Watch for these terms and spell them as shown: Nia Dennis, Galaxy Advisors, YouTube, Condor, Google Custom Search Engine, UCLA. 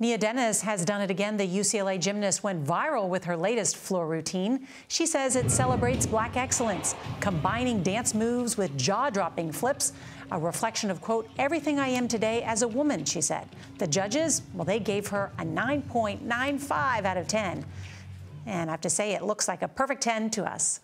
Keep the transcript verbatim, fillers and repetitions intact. Nia Dennis has done it again. The U C L A gymnast went viral with her latest floor routine. She says it celebrates Black excellence, combining dance moves with jaw-dropping flips, a reflection of, quote, everything I am today as a woman, she said. The judges, well, they gave her a nine point nine five out of ten. And I have to say, it looks like a perfect ten to us.